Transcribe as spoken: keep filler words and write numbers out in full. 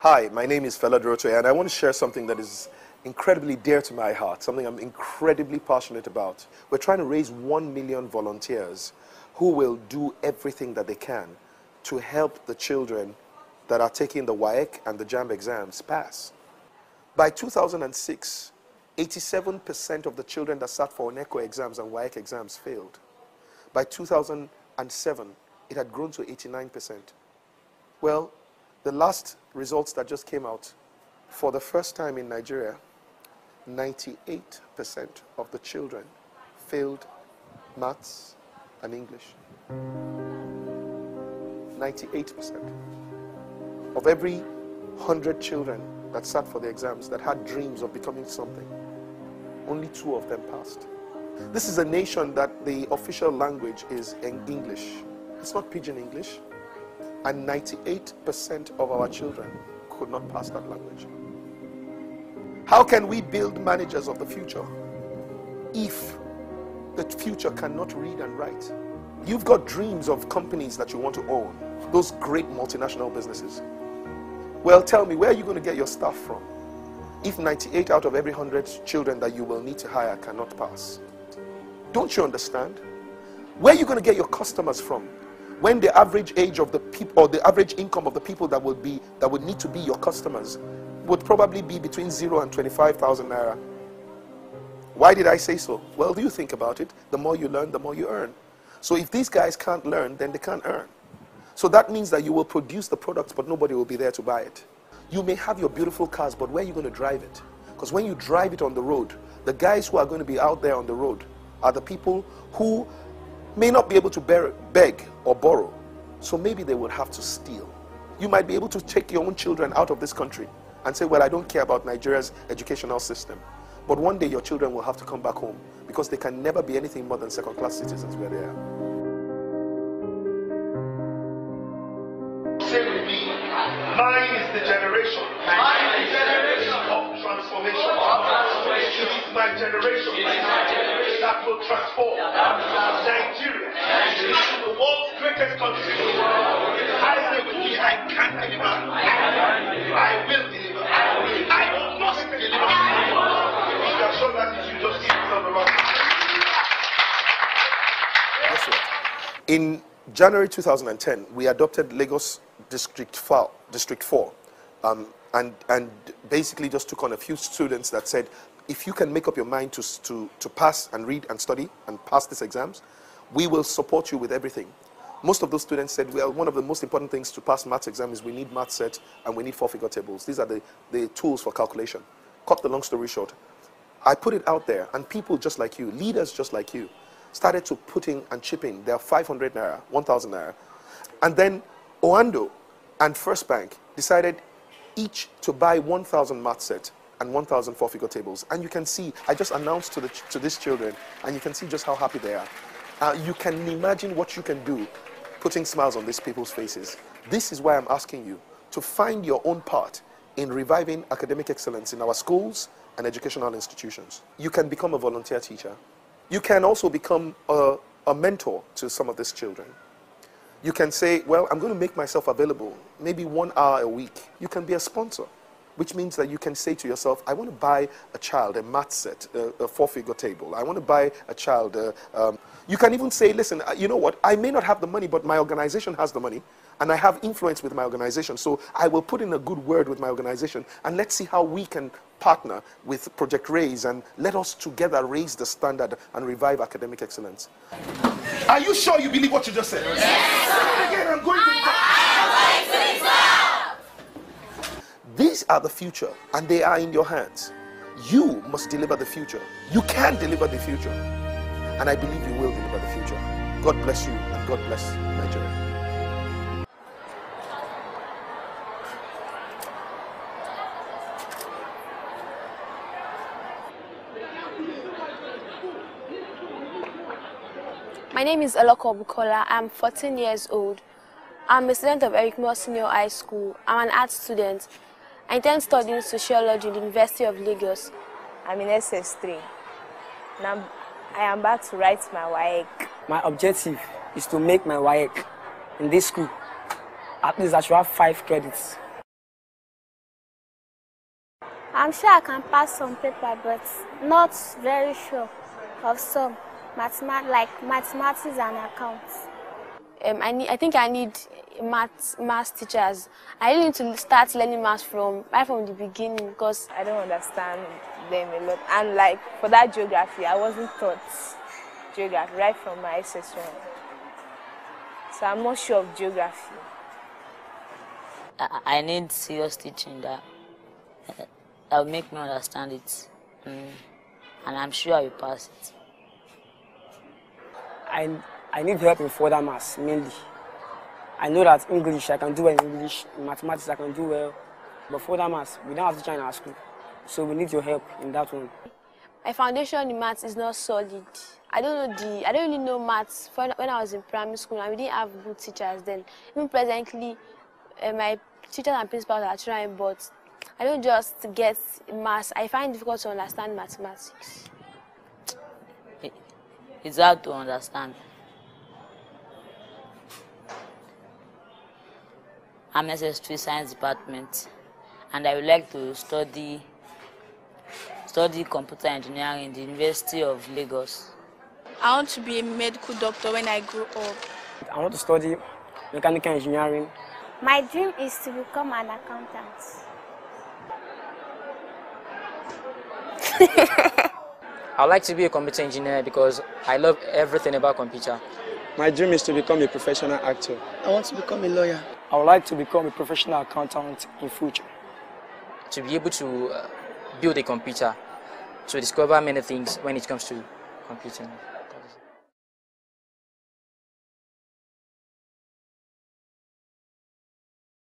Hi, my name is Fela Droche, and I want to share something that is incredibly dear to my heart, something I'm incredibly passionate about. We're trying to raise one million volunteers who will do everything that they can to help the children that are taking the W A E C and the JAMB exams pass. By two thousand six, eighty-seven percent of the children that sat for NECO exams and W A E C exams failed. By two thousand seven, it had grown to eighty-nine percent. Well, the last results that just came out, for the first time in Nigeria, ninety-eight percent of the children failed maths and English. ninety-eight percent. Of every one hundred children that sat for the exams, that had dreams of becoming something, only two of them passed. This is a nation that the official language is English. It's not Pidgin English. And ninety-eight percent of our children could not pass that language. How can we build managers of the future if the future cannot read and write? You've got dreams of companies that you want to own, those great multinational businesses. Well, tell me, where are you going to get your staff from if ninety-eight out of every one hundred children that you will need to hire cannot pass? Don't you understand? Where are you going to get your customers from when the average age of the people, or the average income of the people that would be that would need to be your customers, would probably be between zero and twenty-five thousand naira? Why did I say so? Well, do you think about it? The more you learn, the more you earn. So if these guys can't learn, then they can't earn. So that means that you will produce the products, but nobody will be there to buy it. You may have your beautiful cars, but where are you going to drive it? Because when you drive it on the road, the guys who are going to be out there on the road are the people who may not be able to bear, beg or borrow, so maybe they would have to steal. You might be able to take your own children out of this country and say, well, I don't care about Nigeria's educational system, but one day your children will have to come back home because they can never be anything more than second-class citizens where they are. Say with me, mine is the generation. Mine is the generation of transformation. Of transformation. It is my generation. It is my generation. That will transform Nigeria into the world's greatest country. I say with me, I can deliver. I will deliver. I must deliver. You can show that if you just give it on the road. Guess what? In January two thousand ten, we adopted Lagos District four, District four um, and, and basically just took on a few students that said, if you can make up your mind to, to, to pass and read and study and pass these exams, we will support you with everything. Most of those students said, well, one of the most important things to pass maths exam is we need math set and we need four-figure tables. These are the, the tools for calculation. Cut the long story short, I put it out there, and people just like you, leaders just like you, started to put in and chip in their five hundred naira, one thousand naira. And then Oando and First Bank decided each to buy one thousand math set and one thousand four-figure tables. And you can see, I just announced to, the ch to these children, and you can see just how happy they are. Uh, you can imagine what you can do putting smiles on these people's faces. This is why I'm asking you to find your own part in reviving academic excellence in our schools and educational institutions. You can become a volunteer teacher. You can also become a, a mentor to some of these children. You can say, well, I'm going to make myself available, maybe one hour a week. You can be a sponsor, which means that you can say to yourself, I want to buy a child a math set, a, a four-figure table. I want to buy a child. A, um, you can even say, listen, you know what? I may not have the money, but my organization has the money, and I have influence with my organization, so I will put in a good word with my organization, and let's see how we can partner with Project RAISE, and let us together raise the standard and revive academic excellence. Are you sure you believe what you just said? Yes, yes, again, I'm going to... These are the future, and they are in your hands. You must deliver the future. You can deliver the future. And I believe you will deliver the future. God bless you, and God bless Nigeria. My name is Aloko Bukola. I'm fourteen years old. I'm a student of Eric Moore Senior High School. I'm an art student. I intend studying sociology at the University of Lagos. I'm in S S three. Now I am about to write my W A E C. My objective is to make my W A E C in this school. At least I should have five credits. I'm sure I can pass some paper, but not very sure of some, mathemat like mathematics and accounts. Um, I, need, I think I need maths, maths teachers. I really need to start learning maths from right from the beginning because I don't understand them a lot. And like for that geography, I wasn't taught geography right from my S S one. So I'm not sure of geography. I, I need serious teaching that that will make me understand it, mm. and I'm sure I will pass it. I I need help in further maths mainly. I know that English, I can do well in English, in mathematics I can do well, but further maths, we don't have to teach in our school, so we need your help in that one. My foundation in maths is not solid. I don't know the, I don't really know maths when I was in primary school, and we didn't have good teachers then. Even presently, uh, my teachers and principals are trying, but I don't just get maths. I find it difficult to understand mathematics. It's hard to understand. I'm in S S three science department, and I would like to study study computer engineering in the University of Lagos. I want to be a medical doctor when I grow up. I want to study mechanical engineering. My dream is to become an accountant. I would like to be a computer engineer because I love everything about computer. My dream is to become a professional actor. I want to become a lawyer. I would like to become a professional accountant in future. To be able to build a computer, to discover many things when it comes to computing.